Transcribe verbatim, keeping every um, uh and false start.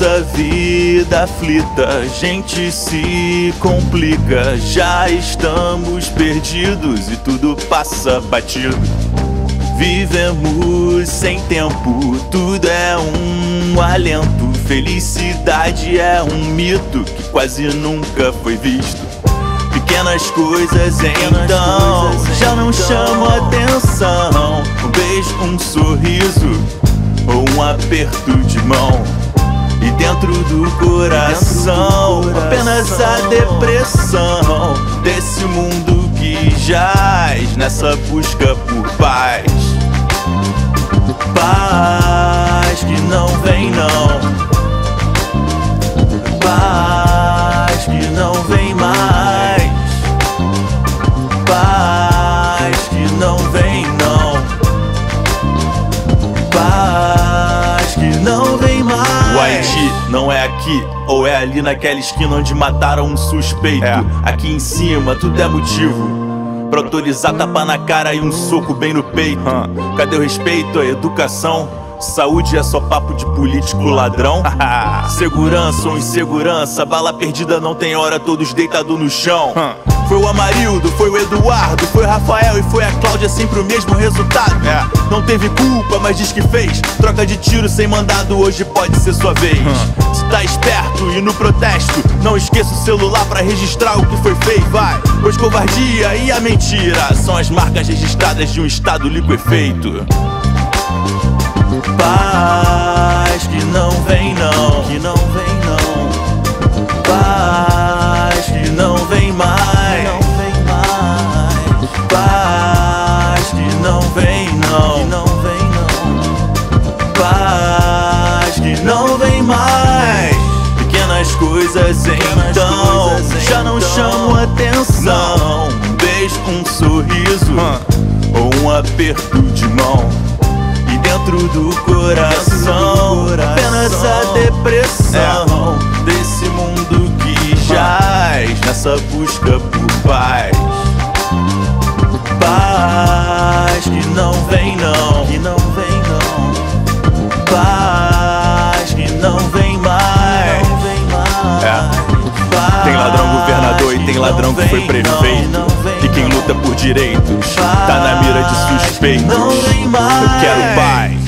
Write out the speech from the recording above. nossa vida aflita, a gente se complica. Já estamos perdidos e tudo passa batido. Vivemos sem tempo, tudo é um alento. Felicidade é um mito que quase nunca foi visto. Pequenas coisas então já não chamam atenção. Um beijo, um sorriso ou um aperto de mão. E dentro do coração, dentro do coração apenas a depressão desse mundo que jaz nessa busca por paz. Paz que não vem não, paz que não vem mais, paz que não vem não, paz não vem mais. O Haiti não é aqui, ou é ali naquela esquina onde mataram um suspeito. É. Aqui em cima tudo é motivo pra autorizar tapa na cara e um soco bem no peito. Hum. Cadê o respeito, a educação? Saúde é só papo de político ladrão. Segurança ou insegurança, bala perdida não tem hora, todos deitado no chão. Hum. Foi o Amarildo, foi o Eduardo, foi o Rafael e foi a Cláudia, sempre o mesmo resultado. É. Não teve culpa, mas diz que fez. Troca de tiro sem mandado, hoje pode ser sua vez. Hum. Se tá esperto e no protesto, não esqueça o celular pra registrar o que foi feito, vai. Pois covardia e a mentira são as marcas registradas de um estado liquefeito. Paz que não vem não, que não vem não, paz que não vem mais, paz que não vem não, não vem não, paz que não vem mais. Pequenas coisas então já não chamam atenção. Um beijo, um sorriso ou um aperto de mão. E dentro do coração apenas a depressão desse mundo que jaz nessa busca por paz. Paz que não vem não, que não vem não, paz que não vem mais, não vem mais. É. Paz, tem ladrão governador e tem ladrão que foi prefeito. Não, não vem, e quem luta por direitos paz, tá na mira de suspeitos. Não vem mais. Eu quero paz.